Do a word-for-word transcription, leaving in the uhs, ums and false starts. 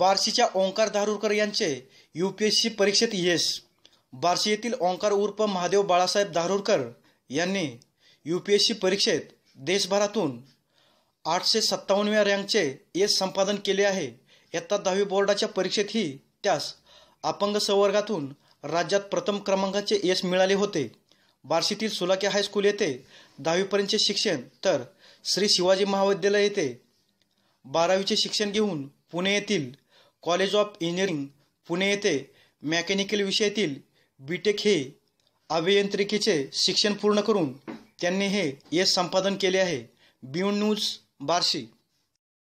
बार्शीच्या ओंकार धारूरकर यांचे यूपीएससी परीक्षेत यश। बार्शी येथील ओंकार उर्फ महादेव बाळासाहेब धारूरकर यांनी यूपीएससी परीक्षेत देशभरातून आठशे सत्तावनव्या रँकचे यश संपादन केले आहे। इयत्ता दहावी बोर्डाच्या परीक्षेतही त्यास अपंग संवर्गातून राज्यात प्रथम क्रमांकाचे यश मिळाले होते। बार्शीतील सुलाके हायस्कूल येथे दहावीपर्यंतचे शिक्षण तर श्री शिवाजी महाविद्यालय येथे बारावीचे शिक्षण घेऊन पुणे येथील कॉलेज ऑफ इंजिनिअरिंग पुणे येथे मेकॅनिकल विषयातील बीटेक हे अभियांत्रिकीचे शिक्षण पूर्ण करून त्यांनी हे यश संपादन केले आहे। B news Barshi.